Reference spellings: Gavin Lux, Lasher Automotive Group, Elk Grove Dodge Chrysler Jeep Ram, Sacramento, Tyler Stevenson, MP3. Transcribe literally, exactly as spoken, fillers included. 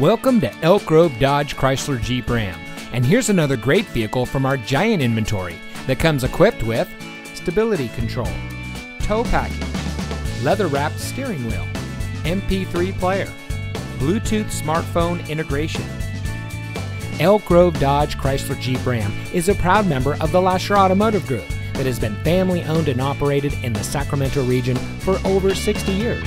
Welcome to Elk Grove Dodge Chrysler Jeep Ram, and here's another great vehicle from our giant inventory that comes equipped with stability control, tow package, leather-wrapped steering wheel, M P three player, Bluetooth smartphone integration. Elk Grove Dodge Chrysler Jeep Ram is a proud member of the Lasher Automotive Group that has been family owned and operated in the Sacramento region for over sixty years.